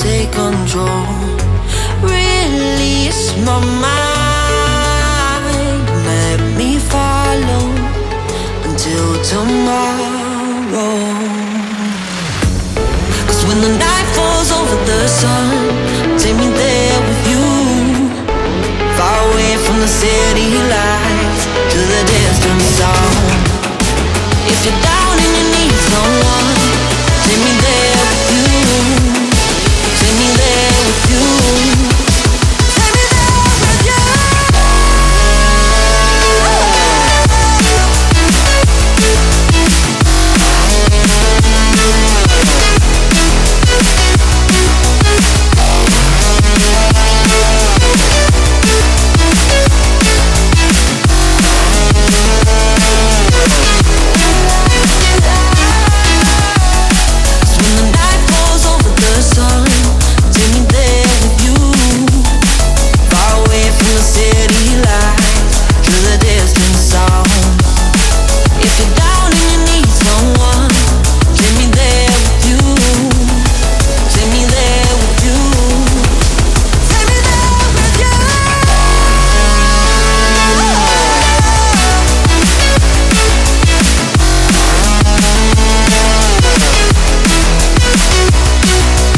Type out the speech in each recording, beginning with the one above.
take control. Release my mind, let me follow until tomorrow. 'Cause when the night falls over the sun, take me there with you, far away from the city lights to the distant sound. If you're down and you need someone, take me there with you. Take me there with you. Take me there with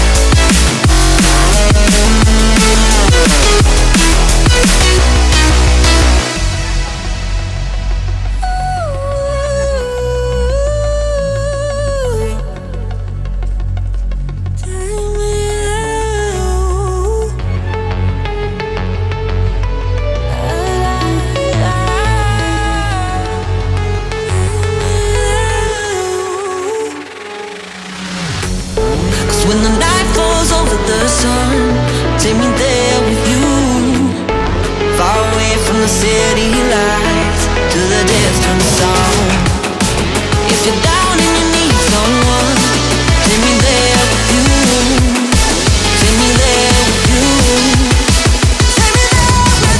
you. When the night falls over the sun, take me there with you, far away from the city lights to the distant sound. If you're down and you need someone, take me there with you. Take me there with you. Take me there with you.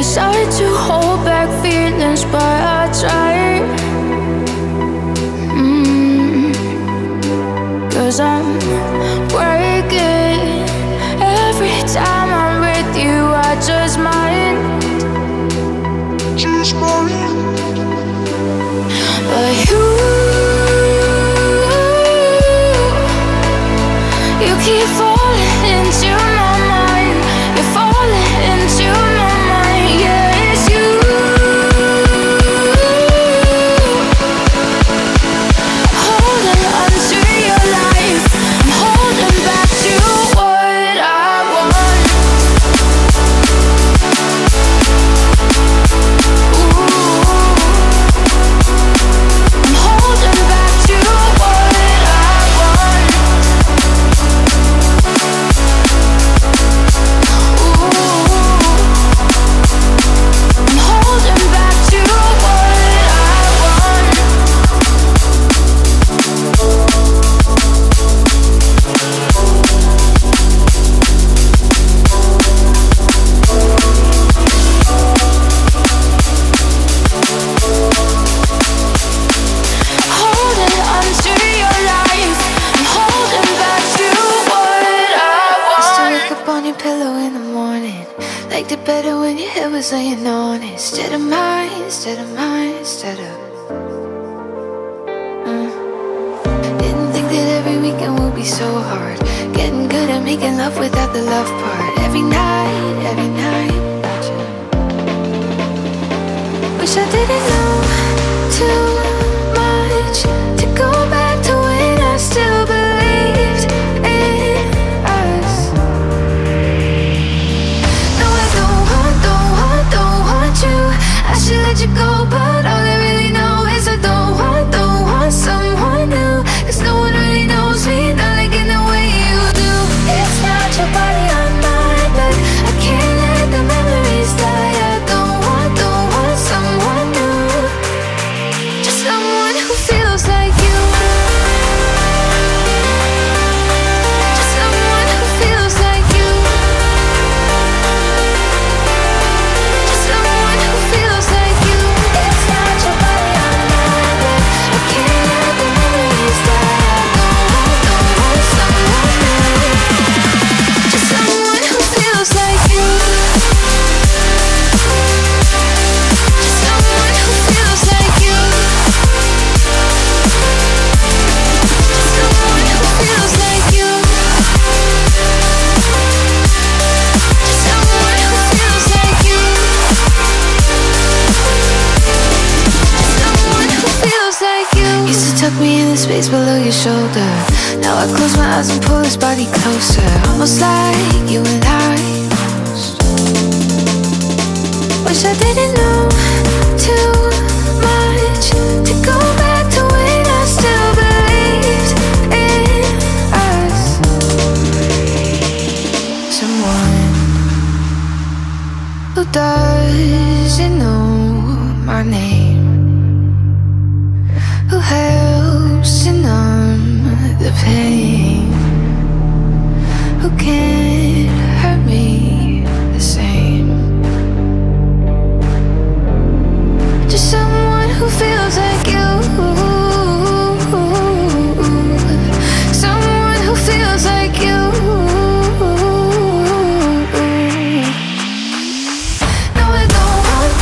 It's hard to hold back feelings, but I try. 'Cause I'm breaking every time I'm with you. I just might. But you keep falling into my mind. You're falling into my mind. Liked it better when your head was laying on it. Instead of mine, instead of mine, instead of Didn't think that every weekend would be so hard. Getting good at making love without the love part. Every night Wish I didn't know too much to go back to when I still believed in us. I should let you go, but all I really know is I don't want someone new. 'Cause no one really knows me, not like in the way you do. It's not your body on mine, but I can't let the memories die. I don't want someone new. Just tuck me in the space below your shoulder. Now I close my eyes and pull this body closer, almost like you and I. Wish I didn't know too much to go back to when I still believed in us. Someone who doesn't know my name, who helps to numb the pain, who can't hurt me the same. Just someone who feels like you, someone who feels like you. No, I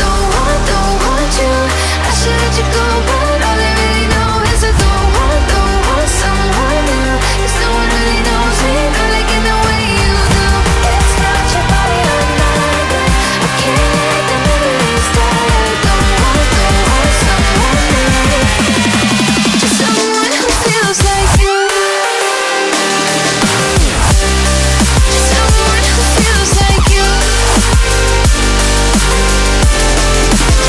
don't want you. I should let you go, but all I really don't want someone new. 'Cause no one really knows me, not like in the way you do. It's not your body or mine, but I can't let the memories die. I don't want someone new. Just someone who feels like you. Just someone who feels like you.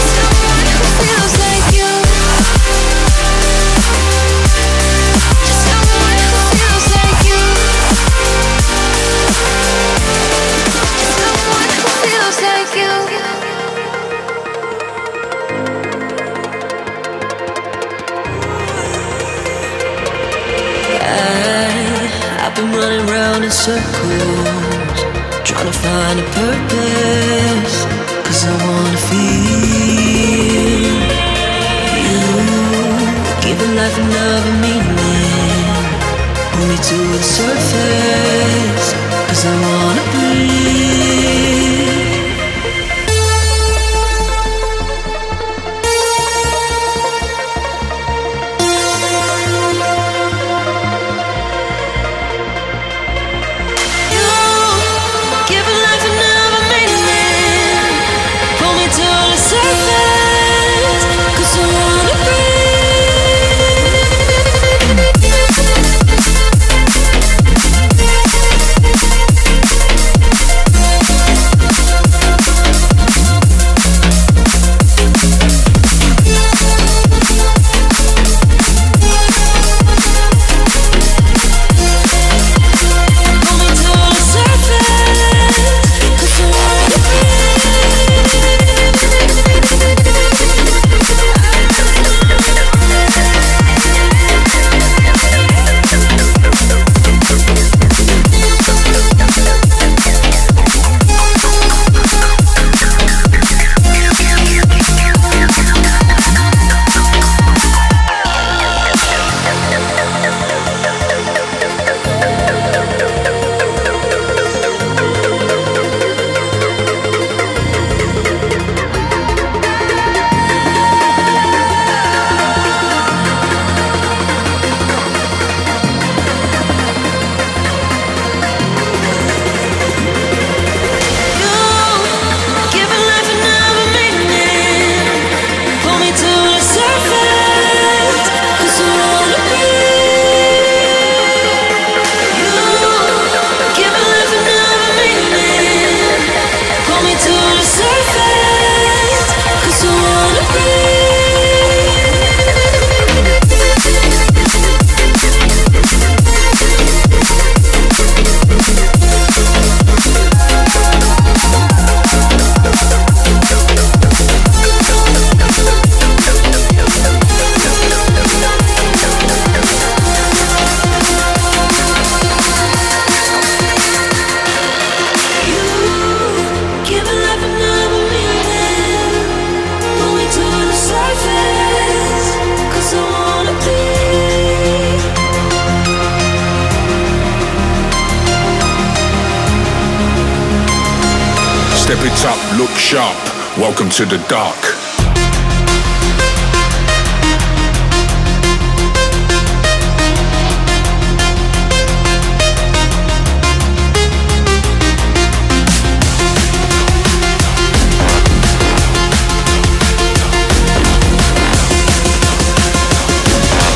Just someone who feels like you. Just someone who feels like you. Just someone who feels like you. I've been running round in circles, trying to find a purpose, 'cause I wanna feel you, giving life another meaning. Pull me to the surface, 'cause I wanna breathe. You give life another meaning. Pull me to the surface, 'cause I wanna breathe. Pull me to the surface, 'cause I wanna step it up, look sharp. Welcome to the dark.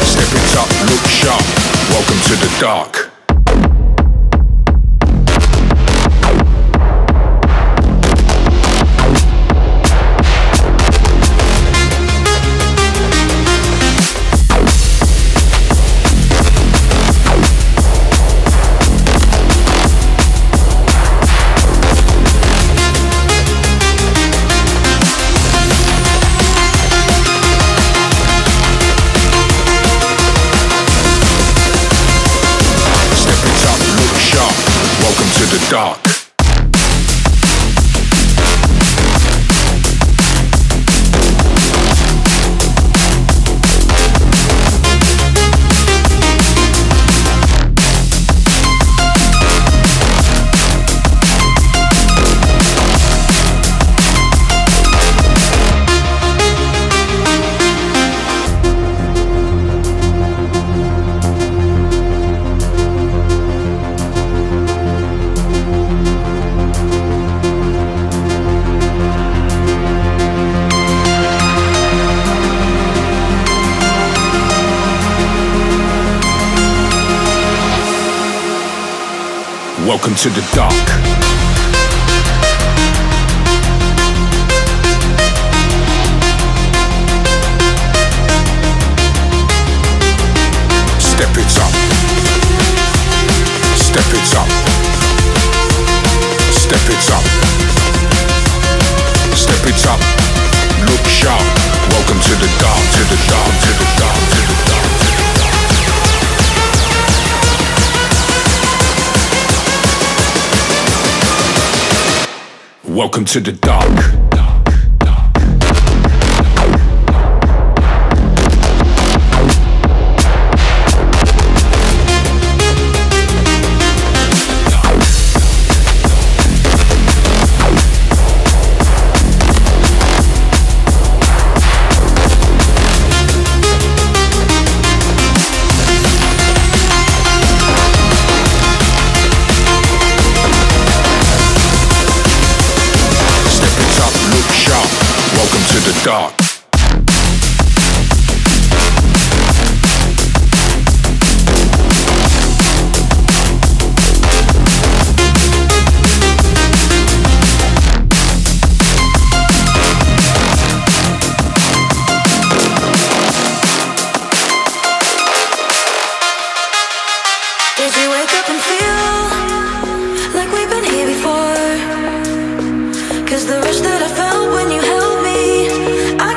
Step it into the dark. The dark. Welcome to the dark. Welcome to the dark. Dark. Did you wake up and feel like we've been here before? 'Cause the rush that I felt when you held me, I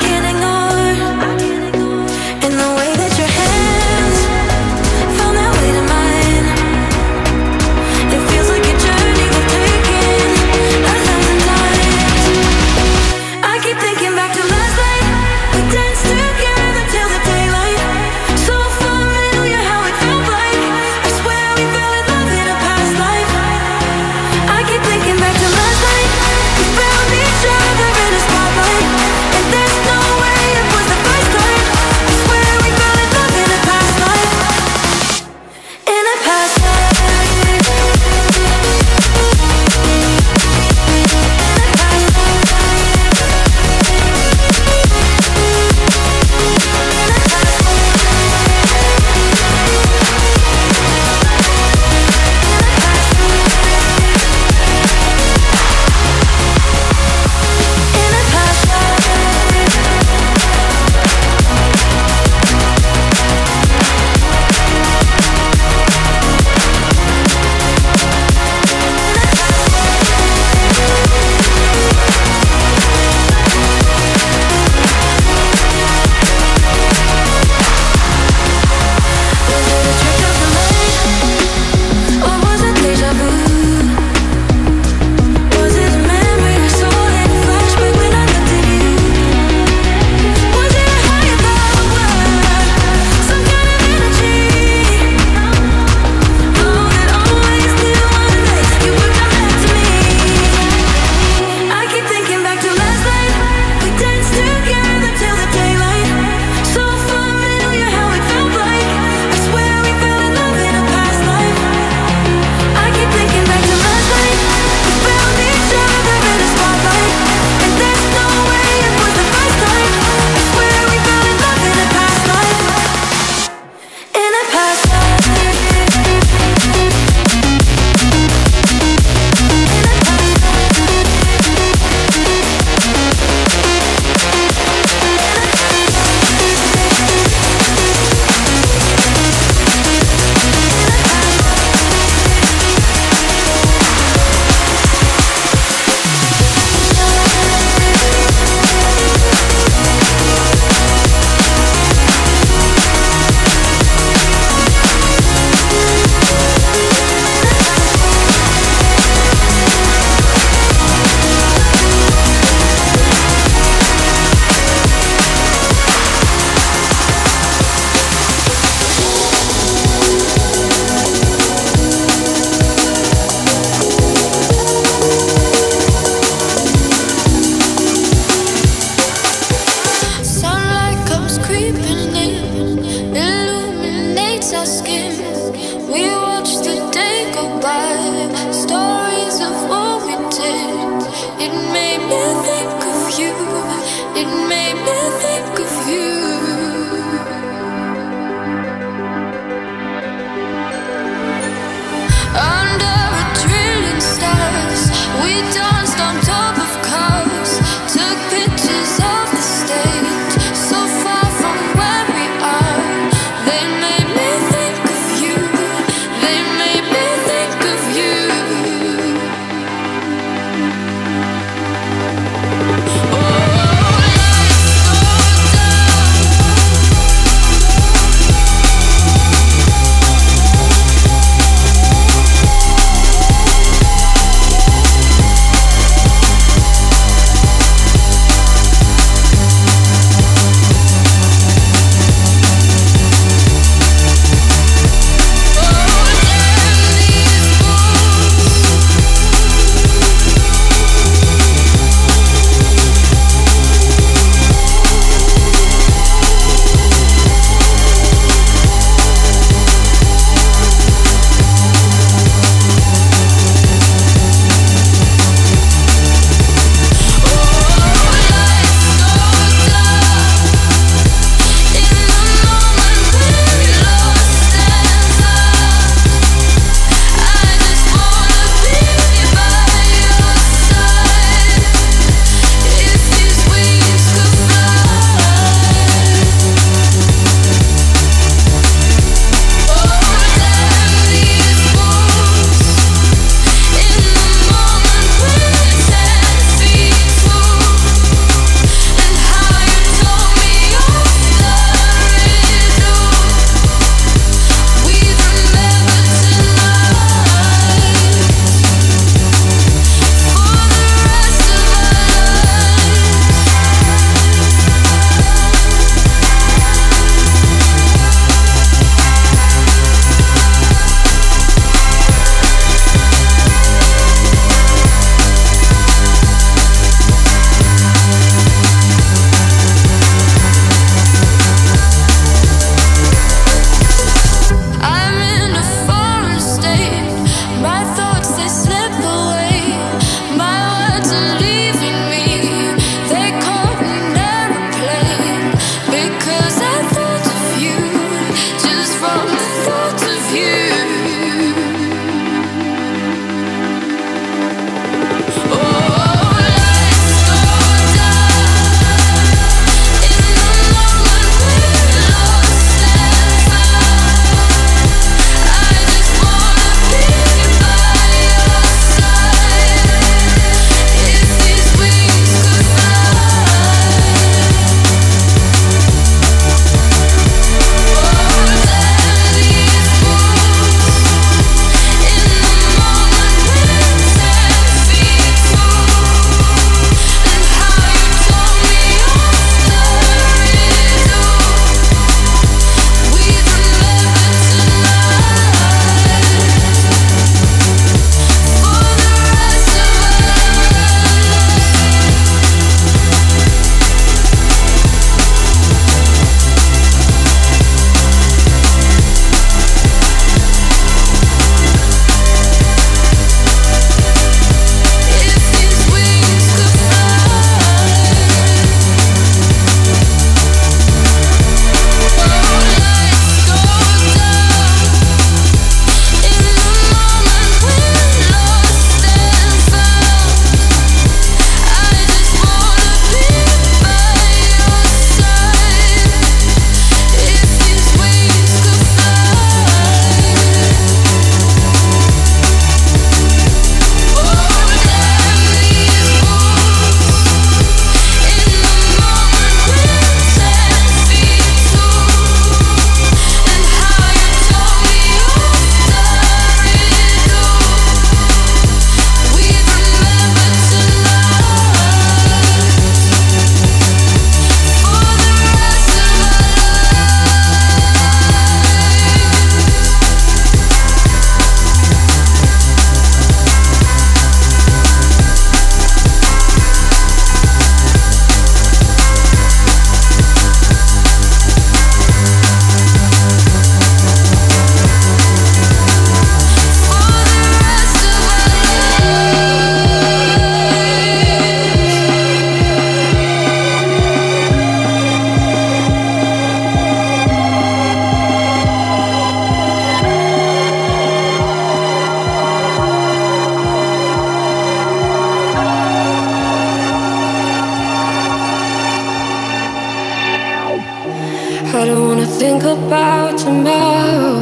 about tomorrow.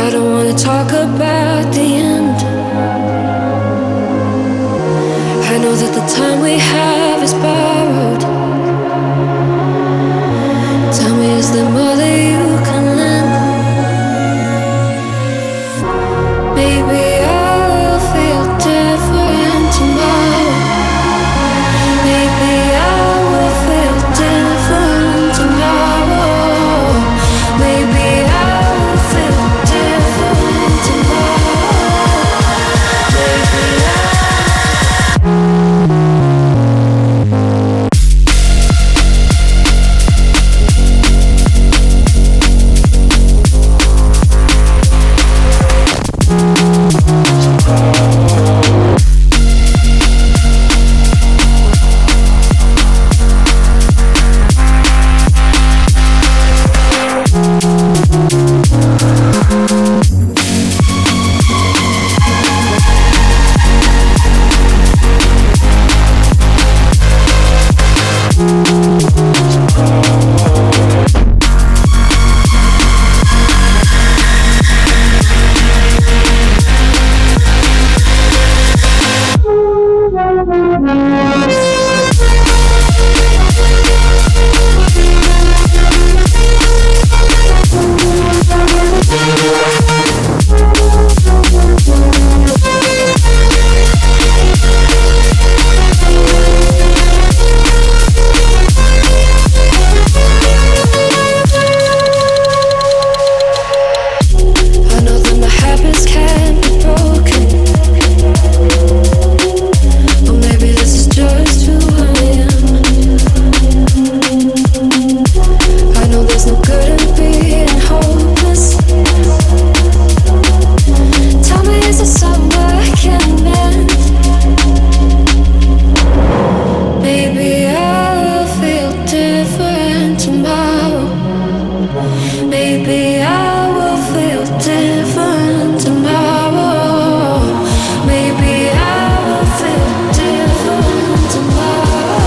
I don't wanna talk about the end. I know that the time we have is borrowed. Tell me, is there more that you can lend? Maybe I'll feel different tomorrow. Maybe I will feel different tomorrow. Maybe I will feel different tomorrow. Maybe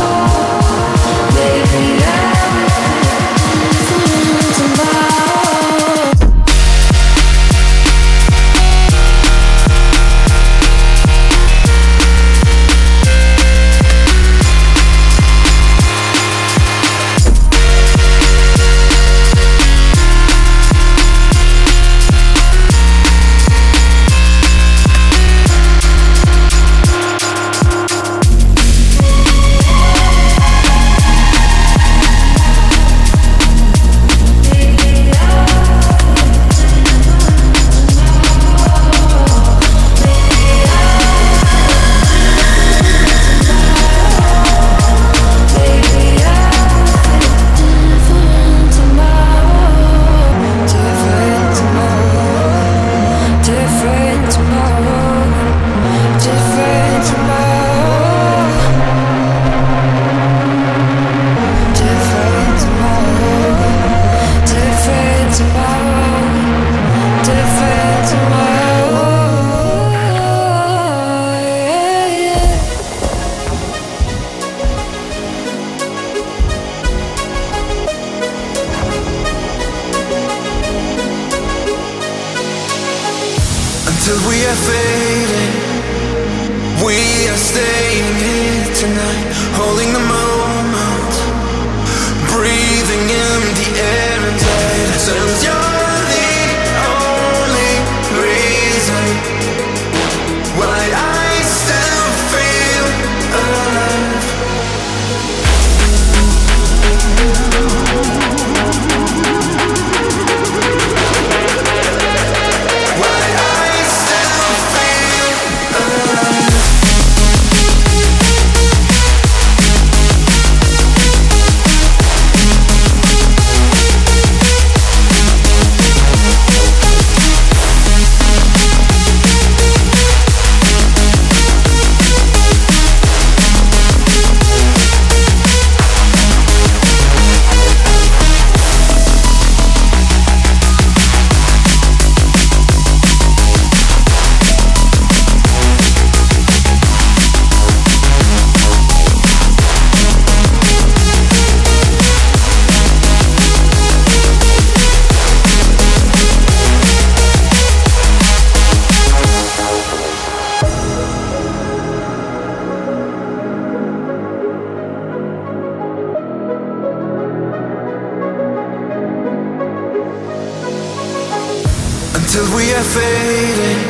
till we are fading.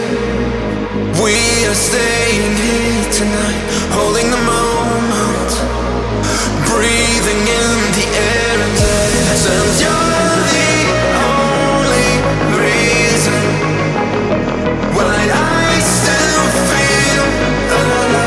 We are staying here tonight, holding the moment, breathing in the air and light. And you're the only reason why I still feel alive.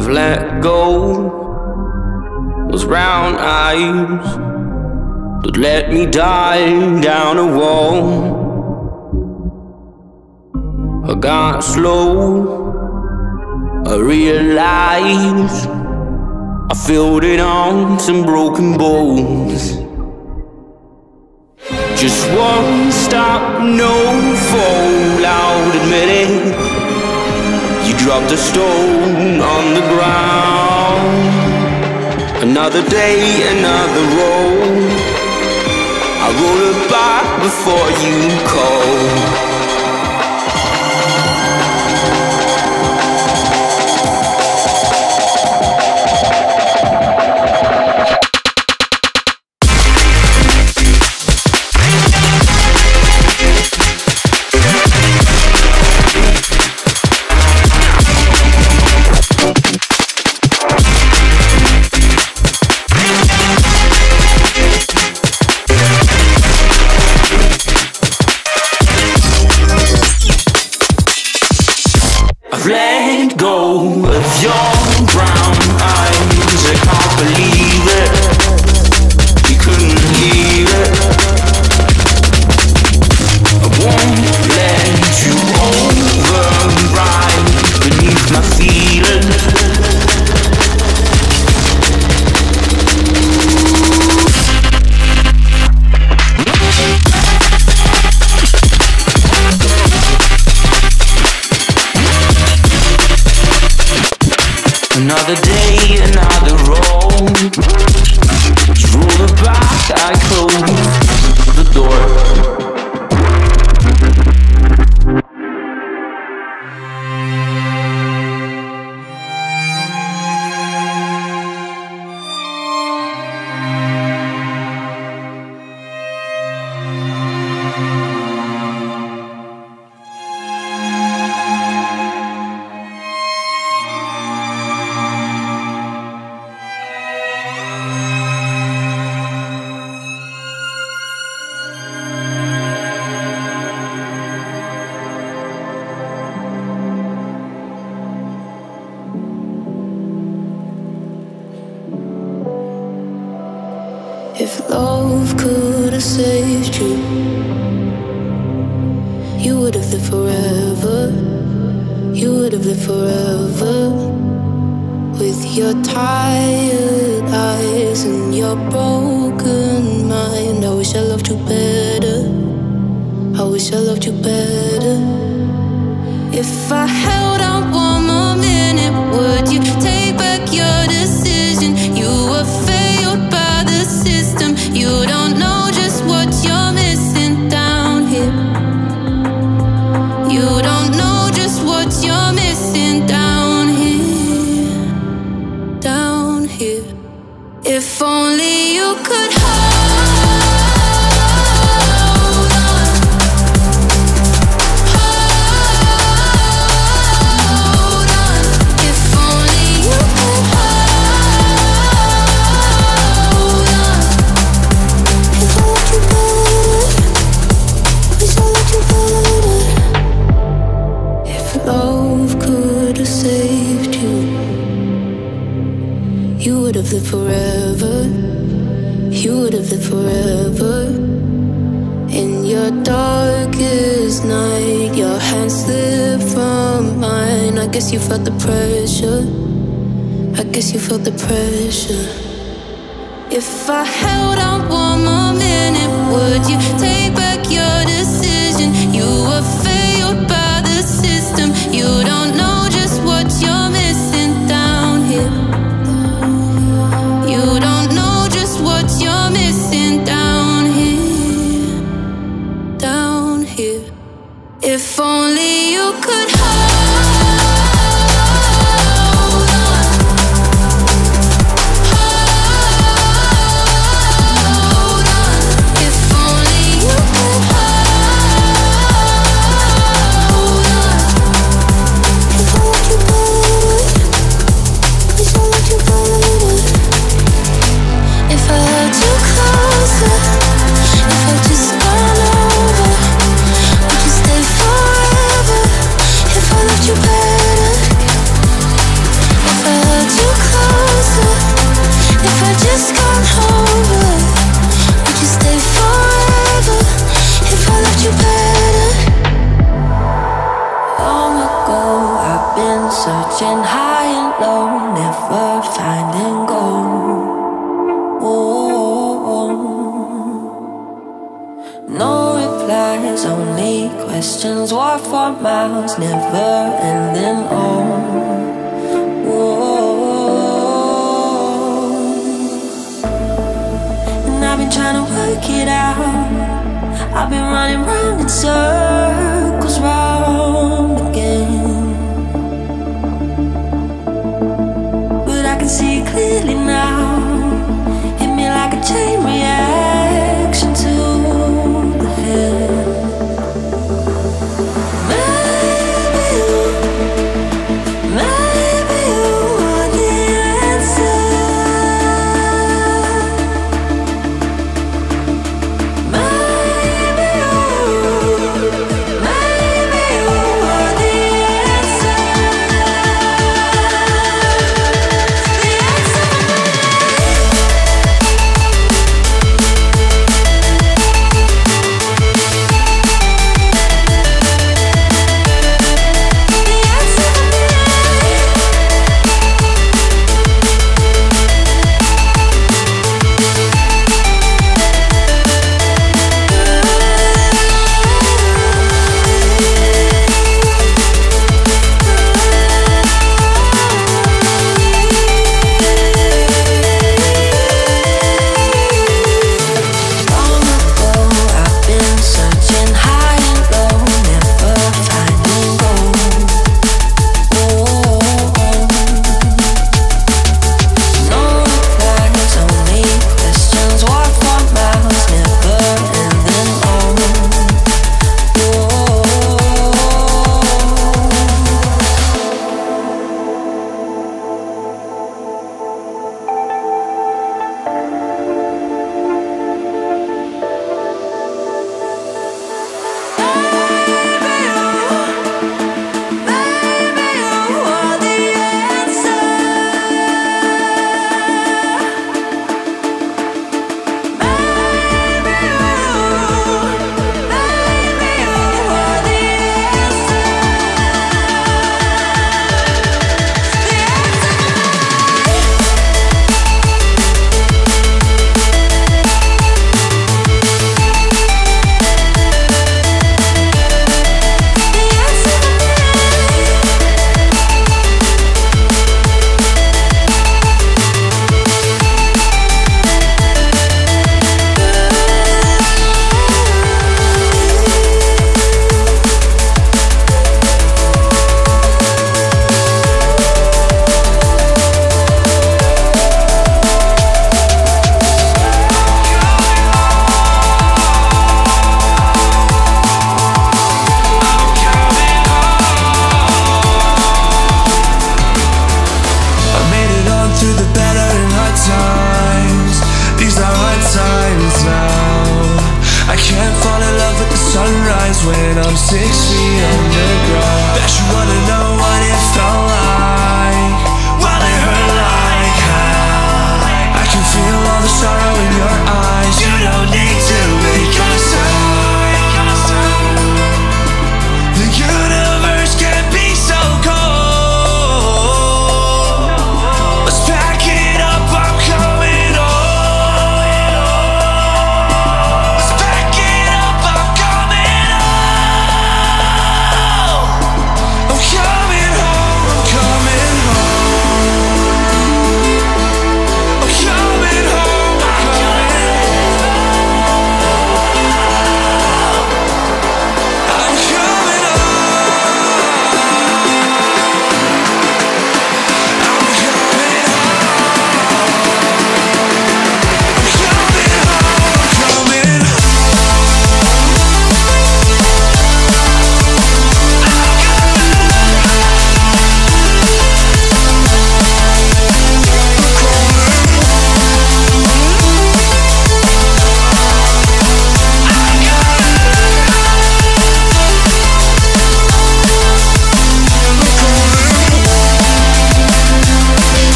I've let go. Those round eyes that let me die down a wall. I got slow, I realized I filled in arms and broken bones. Just one stop, no fall, I'll admit it. You dropped a stone on the ground. Another day, another roll. I roll it back before you call. Let go of your brown eyes, I can't believe it. You couldn't leave it. I won't let you override beneath my feelings. Another day, another roll. You roll it back, I close the door. If love could have saved you, you would have lived forever. You would have lived forever with your tired eyes and your broken mind. I wish I loved you better. I wish I loved you better. If I held on one more minute, would you take back your decision? You were failed by the system, you don't know just what you're missing down here. You don't know just what you're missing down here, down here. If only you could lived forever, you would have lived forever. In your darkest night, your hands slipped from mine. I guess you felt the pressure. I guess you felt the pressure. If I held on one more minute, would you take back your decision? You were failed by the system. You don't know just what you're missing down here. You don't know just what you're missing down here, down here. If only you could hold on. If only you could hold on. searching high and low, never finding gold. Whoa. No replies, only questions, walk for miles, never ending on. Whoa. And I've been trying to work it out, I've been running round in circles, round again. See clearly now, hit me like a chain reaction to the hill. Maybe you are the answer. Maybe you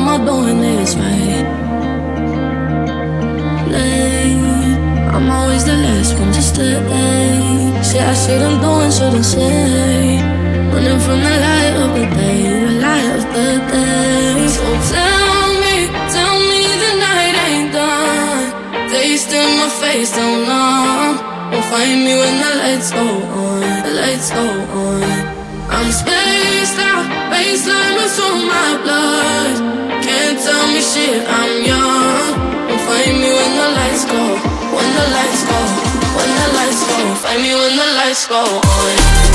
am I doing this right? Late, I'm always the last one to stay. Say I shouldn't do and shouldn't say. Running from the light of the day, the light of the day. So tell me the night ain't done. Taste in my face, don't know. Will find me when the lights go on, the lights go on. I'm spaced out, baseline runs through my blood. Can't tell me shit, I'm young. Don't find me when the lights go, when the lights go, when the lights go. Find me when the lights go on.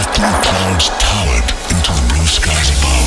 reflecting the clouds towered into the blue skies above.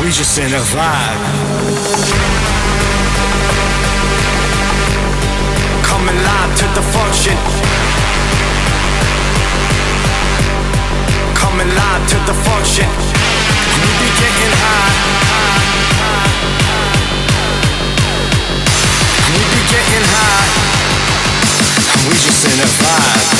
We just in a vibe. Coming live to the function. Coming live to the function. We be getting high. We be getting high. We just in a vibe.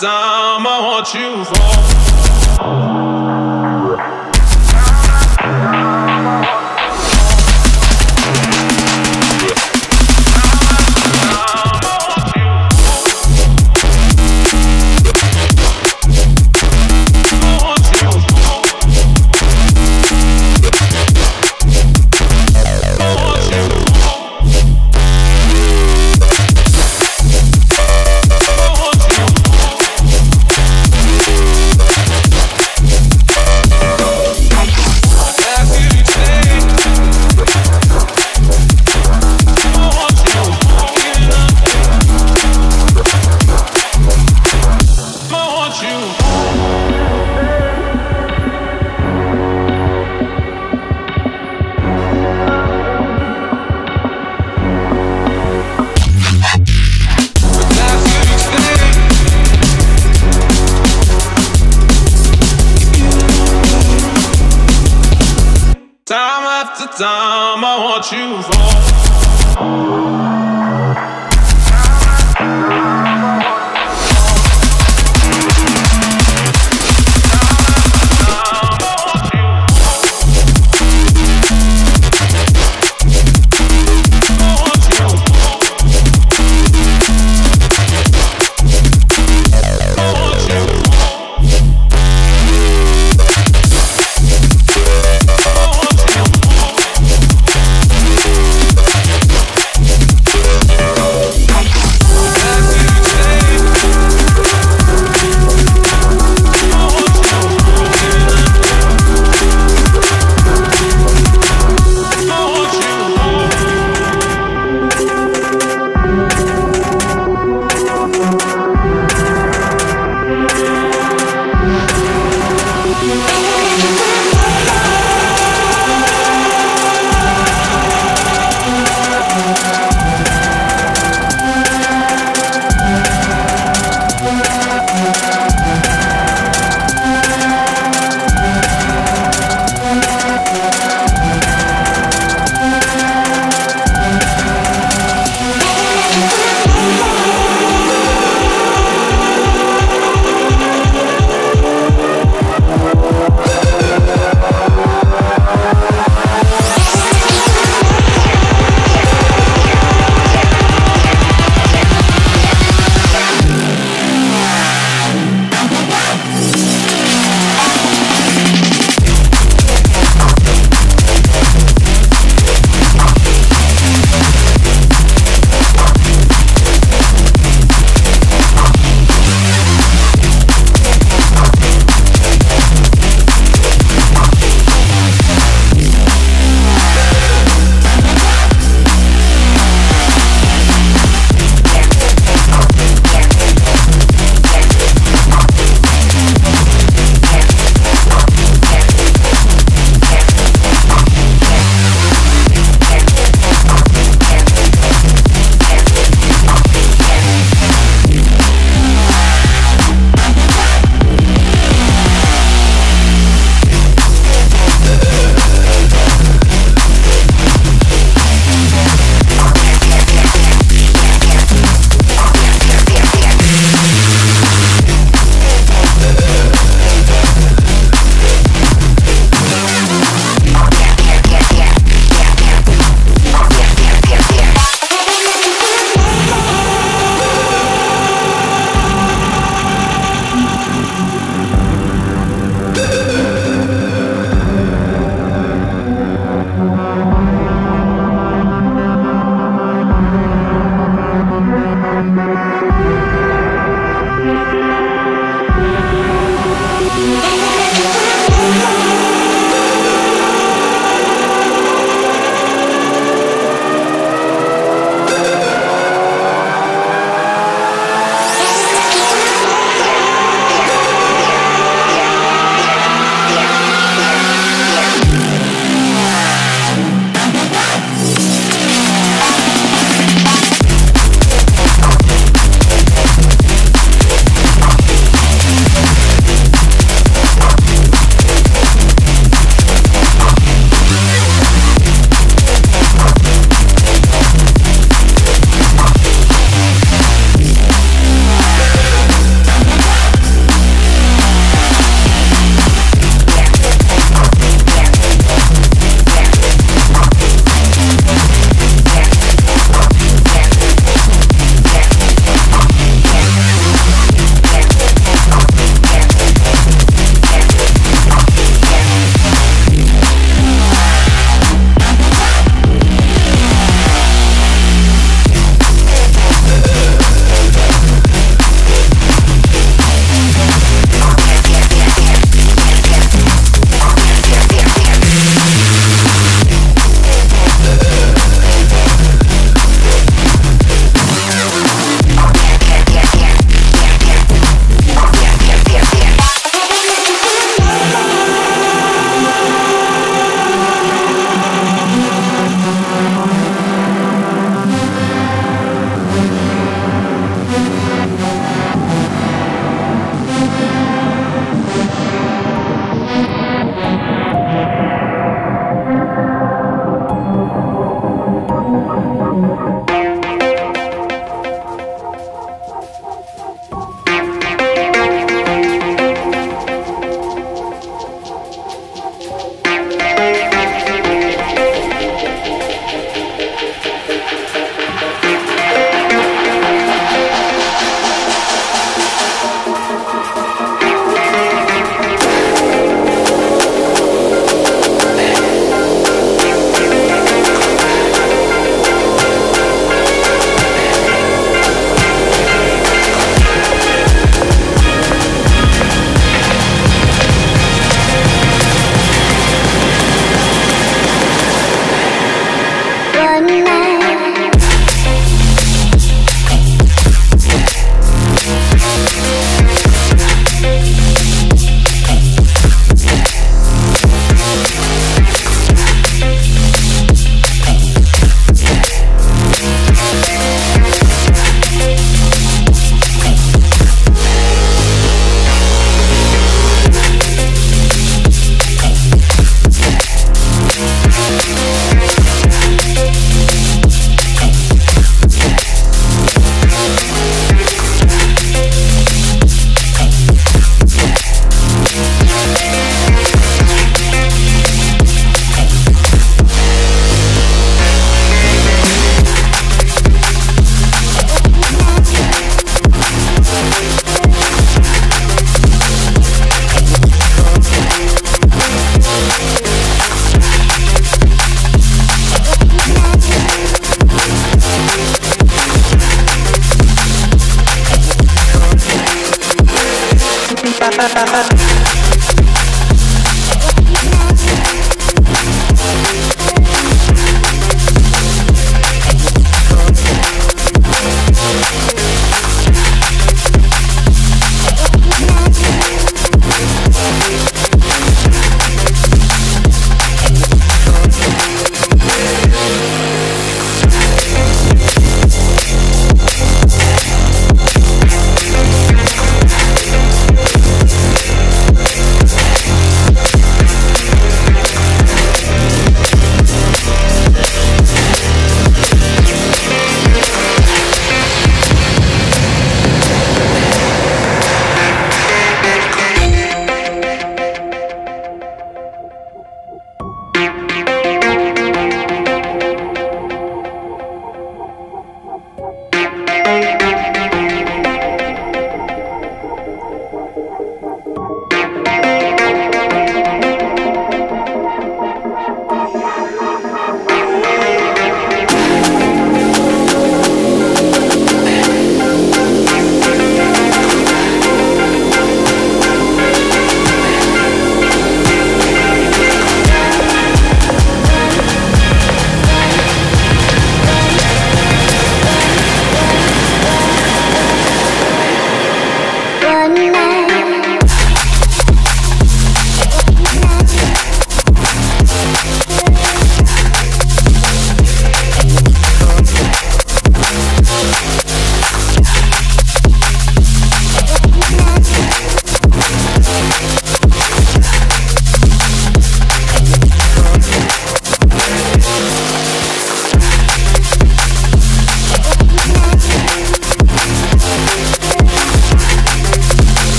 time, I want you time after time, I want you for.